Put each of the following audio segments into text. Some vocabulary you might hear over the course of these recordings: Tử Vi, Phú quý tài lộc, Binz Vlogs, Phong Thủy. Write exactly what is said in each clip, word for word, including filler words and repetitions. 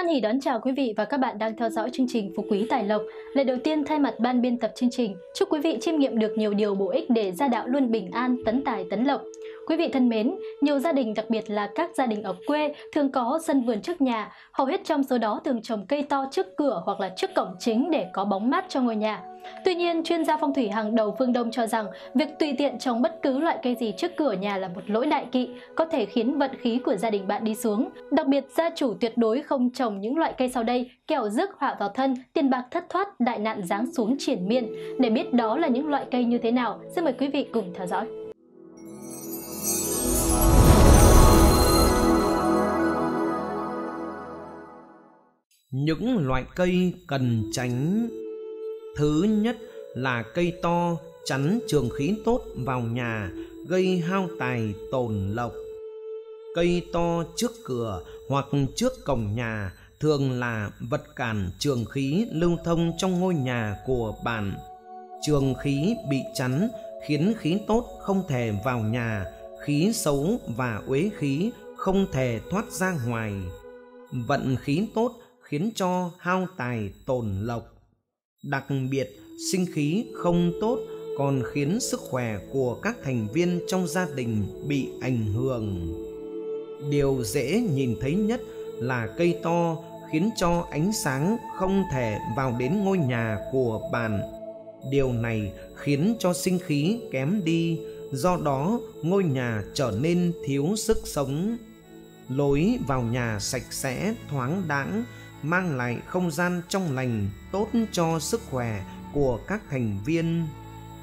Hoan hỉ đón chào quý vị và các bạn đang theo dõi chương trình Phú Quý Tài Lộc. Lời đầu tiên thay mặt ban biên tập chương trình, chúc quý vị chiêm nghiệm được nhiều điều bổ ích để gia đạo luôn bình an, tấn tài tấn lộc. Quý vị thân mến, nhiều gia đình, đặc biệt là các gia đình ở quê, thường có sân vườn trước nhà, hầu hết trong số đó thường trồng cây to trước cửa hoặc là trước cổng chính để có bóng mát cho ngôi nhà. Tuy nhiên, chuyên gia phong thủy hàng đầu phương Đông cho rằng việc tùy tiện trồng bất cứ loại cây gì trước cửa nhà là một lỗi đại kỵ, có thể khiến vận khí của gia đình bạn đi xuống. Đặc biệt, gia chủ tuyệt đối không trồng những loại cây sau đây, kẻo rước họa vào thân, tiền bạc thất thoát, đại nạn giáng xuống triển miên. Để biết đó là những loại cây như thế nào, xin mời quý vị cùng theo dõi. Những loại cây cần tránh. Thứ nhất là cây to, chắn trường khí tốt vào nhà, gây hao tài tổn lộc. Cây to trước cửa hoặc trước cổng nhà thường là vật cản trường khí lưu thông trong ngôi nhà của bạn. Trường khí bị chắn khiến khí tốt không thể vào nhà, khí xấu và uế khí không thể thoát ra ngoài. Vận khí tốt khiến cho hao tài tổn lộc. Đặc biệt, sinh khí không tốt còn khiến sức khỏe của các thành viên trong gia đình bị ảnh hưởng. Điều dễ nhìn thấy nhất là cây to khiến cho ánh sáng không thể vào đến ngôi nhà của bạn. Điều này khiến cho sinh khí kém đi, do đó ngôi nhà trở nên thiếu sức sống. Lối vào nhà sạch sẽ, thoáng đãng, mang lại không gian trong lành tốt cho sức khỏe của các thành viên.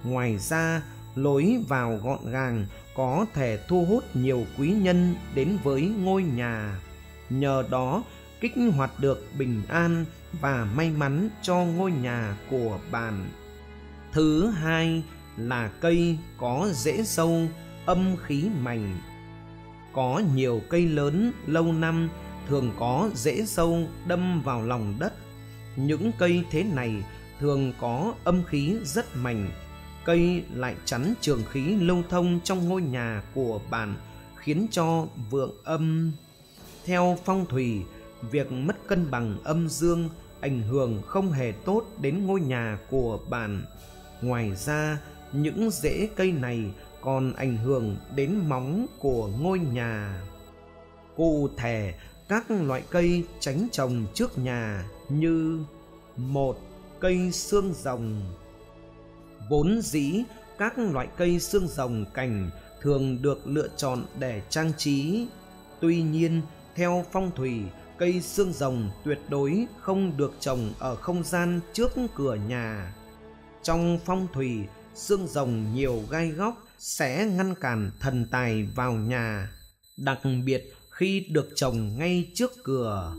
Ngoài ra, lối vào gọn gàng có thể thu hút nhiều quý nhân đến với ngôi nhà, nhờ đó kích hoạt được bình an và may mắn cho ngôi nhà của bạn. Thứ hai là cây có rễ sâu, âm khí mạnh. Có nhiều cây lớn lâu năm thường có rễ sâu đâm vào lòng đất. Những cây thế này thường có âm khí rất mạnh. Cây lại chắn trường khí lưu thông trong ngôi nhà của bạn, khiến cho vượng âm. Theo phong thủy, việc mất cân bằng âm dương ảnh hưởng không hề tốt đến ngôi nhà của bạn. Ngoài ra, những rễ cây này còn ảnh hưởng đến móng của ngôi nhà. Cụ thể, các loại cây tránh trồng trước nhà như: một. Cây xương rồng. Vốn dĩ, các loại cây xương rồng cảnh thường được lựa chọn để trang trí. Tuy nhiên, theo phong thủy, cây xương rồng tuyệt đối không được trồng ở không gian trước cửa nhà. Trong phong thủy, xương rồng nhiều gai góc sẽ ngăn cản thần tài vào nhà, đặc biệt khi được trồng ngay trước cửa.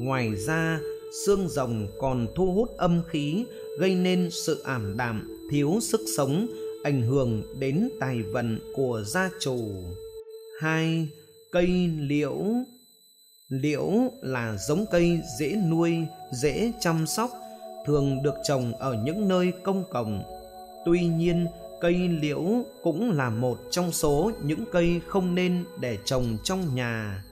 Ngoài ra, xương rồng còn thu hút âm khí, gây nên sự ảm đạm, thiếu sức sống, ảnh hưởng đến tài vận của gia chủ. hai. Cây liễu. Liễu là giống cây dễ nuôi, dễ chăm sóc, thường được trồng ở những nơi công cộng. Tuy nhiên, cây liễu cũng là một trong số những cây không nên để trồng trong nhà,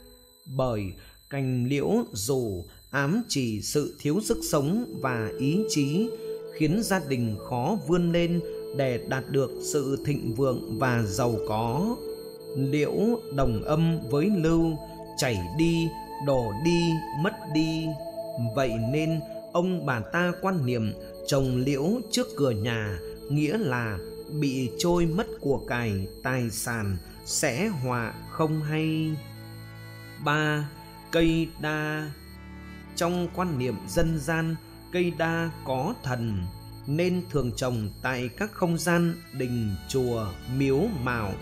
bởi cành liễu rủ ám chỉ sự thiếu sức sống và ý chí, khiến gia đình khó vươn lên để đạt được sự thịnh vượng và giàu có. Liễu đồng âm với lưu, chảy đi, đổ đi, mất đi. Vậy nên ông bà ta quan niệm trồng liễu trước cửa nhà nghĩa là bị trôi mất của cải, tài sản, sẽ họa không hay. ba. Cây đa. Trong quan niệm dân gian, cây đa có thần, nên thường trồng tại các không gian đình, chùa, miếu, mạo.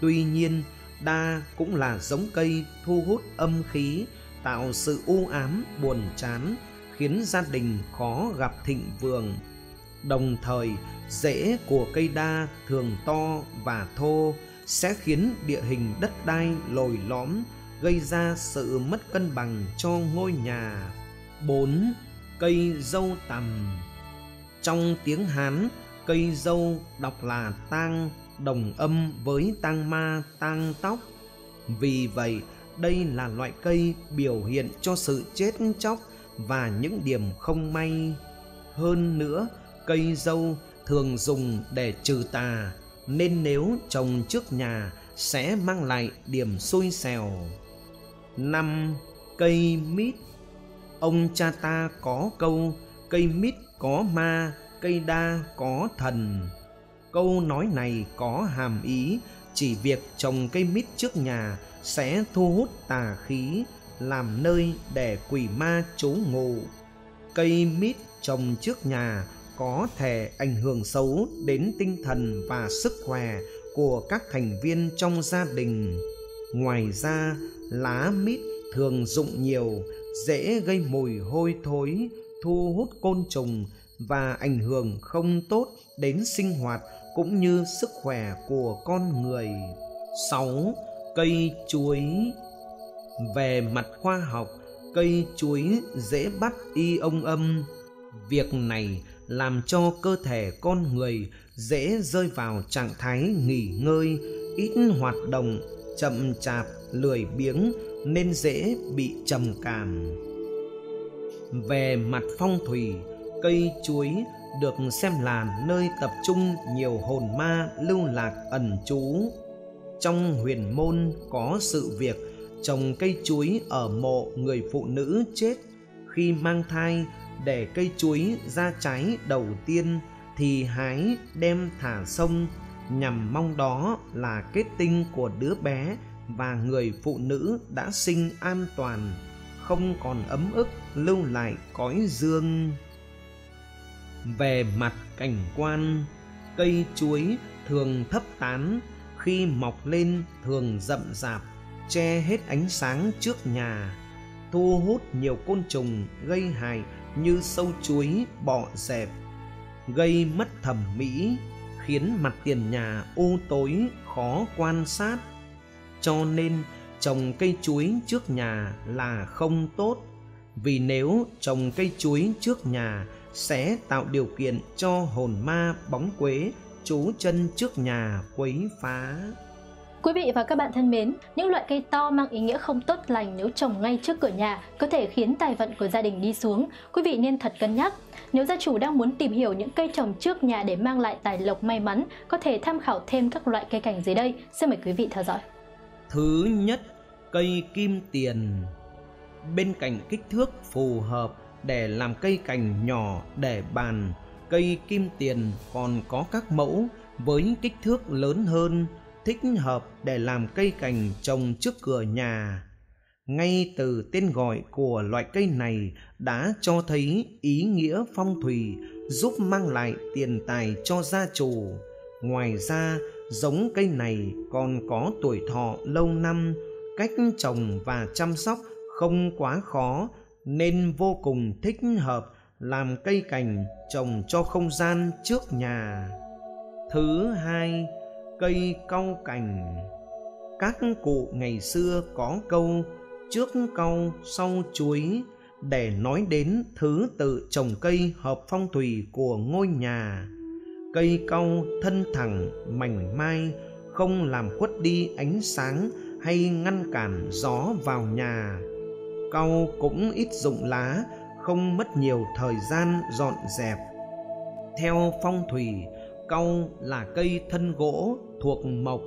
Tuy nhiên, đa cũng là giống cây thu hút âm khí, tạo sự u ám, buồn chán, khiến gia đình khó gặp thịnh vượng. Đồng thời, rễ của cây đa thường to và thô, sẽ khiến địa hình đất đai lồi lõm, gây ra sự mất cân bằng cho ngôi nhà. bốn. Cây dâu tằm. Trong tiếng Hán, cây dâu đọc là tang, đồng âm với tang ma, tang tóc. Vì vậy, đây là loại cây biểu hiện cho sự chết chóc và những điểm không may. Hơn nữa, cây dâu thường dùng để trừ tà, nên nếu trồng trước nhà sẽ mang lại điểm xui xẻo. Năm. Cây mít. Ông cha ta có câu cây mít có ma, cây đa có thần. Câu nói này có hàm ý chỉ việc trồng cây mít trước nhà sẽ thu hút tà khí, làm nơi để quỷ ma trú ngụ. Cây mít trồng trước nhà có thể ảnh hưởng xấu đến tinh thần và sức khỏe của các thành viên trong gia đình. Ngoài ra, lá mít thường rụng nhiều, dễ gây mùi hôi thối, thu hút côn trùng và ảnh hưởng không tốt đến sinh hoạt cũng như sức khỏe của con người. Sáu. Cây chuối. Về mặt khoa học, cây chuối dễ bắt ion âm. Việc này làm cho cơ thể con người dễ rơi vào trạng thái nghỉ ngơi, ít hoạt động, chậm chạp, lười biếng nên dễ bị trầm cảm. Về mặt phong thủy, cây chuối được xem là nơi tập trung nhiều hồn ma lưu lạc ẩn trú. Trong huyền môn có sự việc trồng cây chuối ở mộ người phụ nữ chết. Khi mang thai, để cây chuối ra trái đầu tiên thì hái đem thả sông, nhằm mong đó là kết tinh của đứa bé và người phụ nữ đã sinh an toàn, không còn ấm ức lưu lại cõi dương. Về mặt cảnh quan, cây chuối thường thấp tán, khi mọc lên thường rậm rạp, che hết ánh sáng trước nhà, thu hút nhiều côn trùng gây hại như sâu chuối, bọ dẹp, gây mất thẩm mỹ, khiến mặt tiền nhà u tối, khó quan sát. Cho nên trồng cây chuối trước nhà là không tốt, vì nếu trồng cây chuối trước nhà sẽ tạo điều kiện cho hồn ma bóng quế trú chân trước nhà quấy phá. Quý vị và các bạn thân mến, những loại cây to mang ý nghĩa không tốt lành nếu trồng ngay trước cửa nhà có thể khiến tài vận của gia đình đi xuống. Quý vị nên thật cân nhắc. Nếu gia chủ đang muốn tìm hiểu những cây trồng trước nhà để mang lại tài lộc may mắn, có thể tham khảo thêm các loại cây cảnh dưới đây. Xin mời quý vị theo dõi. Thứ nhất, cây kim tiền. Bên cạnh kích thước phù hợp để làm cây cảnh nhỏ để bàn, cây kim tiền còn có các mẫu với kích thước lớn hơn, thích hợp để làm cây cảnh trồng trước cửa nhà. Ngay từ tên gọi của loại cây này đã cho thấy ý nghĩa phong thủy, giúp mang lại tiền tài cho gia chủ. Ngoài ra, giống cây này còn có tuổi thọ lâu năm, cách trồng và chăm sóc không quá khó, nên vô cùng thích hợp làm cây cảnh trồng cho không gian trước nhà. Thứ hai, cây cau cảnh. Các cụ ngày xưa có câu trước cau sau chuối để nói đến thứ tự trồng cây hợp phong thủy của ngôi nhà. Cây cau thân thẳng, mảnh mai, không làm khuất đi ánh sáng hay ngăn cản gió vào nhà. Cau cũng ít rụng lá, không mất nhiều thời gian dọn dẹp. Theo phong thủy, cau là cây thân gỗ thuộc mộc,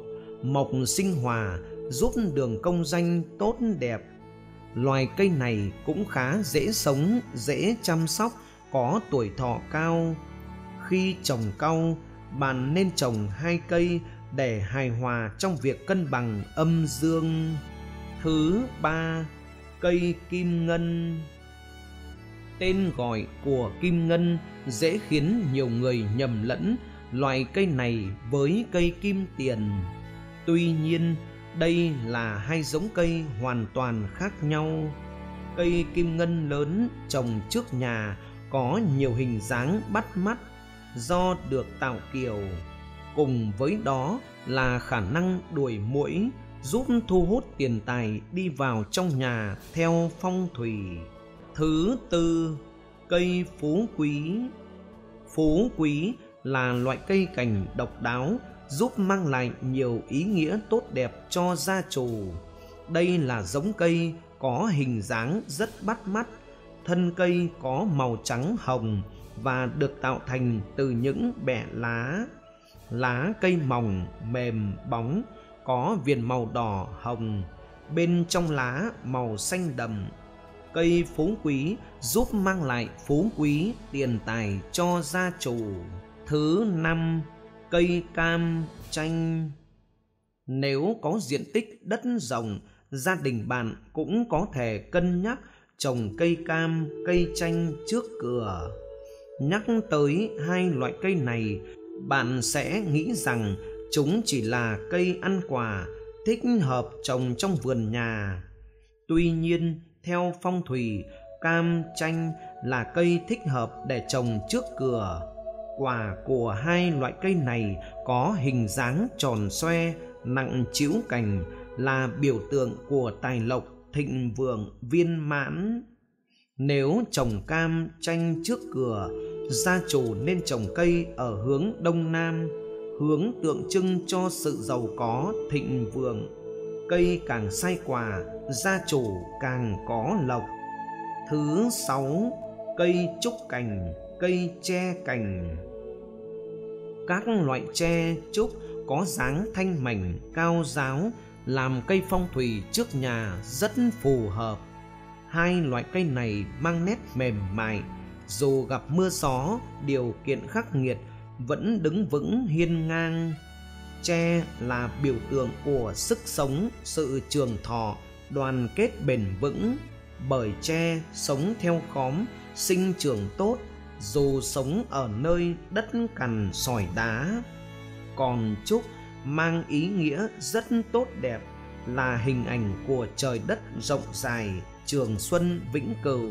mộc sinh hòa, giúp đường công danh tốt đẹp. Loài cây này cũng khá dễ sống, dễ chăm sóc, có tuổi thọ cao. Khi trồng cau, bạn nên trồng hai cây để hài hòa trong việc cân bằng âm dương. Thứ ba, cây kim ngân. Tên gọi của kim ngân dễ khiến nhiều người nhầm lẫn loại cây này với cây kim tiền. Tuy nhiên, đây là hai giống cây hoàn toàn khác nhau. Cây kim ngân lớn trồng trước nhà có nhiều hình dáng bắt mắt do được tạo kiểu. Cùng với đó là khả năng đuổi muỗi, giúp thu hút tiền tài đi vào trong nhà theo phong thủy. Thứ tư, cây phú quý. Phú quý là loại cây cảnh độc đáo, giúp mang lại nhiều ý nghĩa tốt đẹp cho gia chủ. đây là giống cây có hình dáng rất bắt mắt, thân cây có màu trắng hồng và được tạo thành từ những bẻ lá. Lá cây mỏng, mềm, bóng, có viền màu đỏ, hồng, bên trong lá màu xanh đậm. Cây phú quý giúp mang lại phú quý, tiền tài cho gia chủ. Thứ năm, cây cam chanh. Nếu có diện tích đất rộng, gia đình bạn cũng có thể cân nhắc trồng cây cam, cây chanh trước cửa. Nhắc tới hai loại cây này, bạn sẽ nghĩ rằng chúng chỉ là cây ăn quả, thích hợp trồng trong vườn nhà. Tuy nhiên, theo phong thủy, cam chanh là cây thích hợp để trồng trước cửa. Quả của hai loại cây này có hình dáng tròn xoe, nặng trĩu cành, là biểu tượng của tài lộc, thịnh vượng, viên mãn. Nếu trồng cam chanh trước cửa, gia chủ nên trồng cây ở hướng đông nam, hướng tượng trưng cho sự giàu có, thịnh vượng. Cây càng sai quả, gia chủ càng có lộc. Thứ sáu, cây trúc cành, cây tre cành. Các loại tre, trúc có dáng thanh mảnh, cao ráo, làm cây phong thủy trước nhà rất phù hợp. Hai loại cây này mang nét mềm mại, dù gặp mưa gió, điều kiện khắc nghiệt, vẫn đứng vững hiên ngang. Tre là biểu tượng của sức sống, sự trường thọ, đoàn kết bền vững. Bởi tre sống theo khóm, sinh trưởng tốt, dù sống ở nơi đất cằn sỏi đá. Còn trúc mang ý nghĩa rất tốt đẹp, là hình ảnh của trời đất rộng dài, trường xuân vĩnh cửu.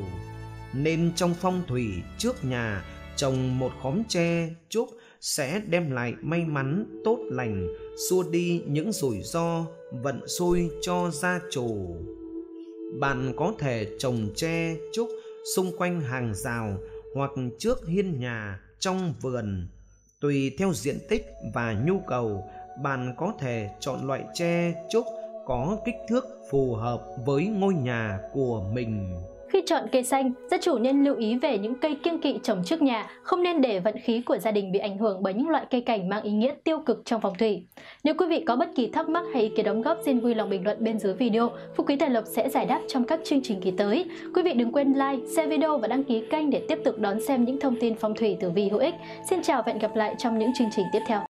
Nên trong phong thủy trước nhà, trồng một khóm tre, trúc sẽ đem lại may mắn, tốt lành, xua đi những rủi ro, vận xui cho gia chủ. Bạn có thể trồng tre, trúc xung quanh hàng rào hoặc trước hiên nhà, trong vườn. Tùy theo diện tích và nhu cầu, bạn có thể chọn loại tre, trúc có kích thước phù hợp với ngôi nhà của mình. Khi chọn cây xanh, gia chủ nên lưu ý về những cây kiêng kỵ trồng trước nhà, không nên để vận khí của gia đình bị ảnh hưởng bởi những loại cây cảnh mang ý nghĩa tiêu cực trong phong thủy. Nếu quý vị có bất kỳ thắc mắc hay ý kiến đóng góp, xin vui lòng bình luận bên dưới video. Phú Quý Tài Lộc sẽ giải đáp trong các chương trình kỳ tới. Quý vị đừng quên like, share video và đăng ký kênh để tiếp tục đón xem những thông tin phong thủy tử vi hữu ích. Xin chào và hẹn gặp lại trong những chương trình tiếp theo.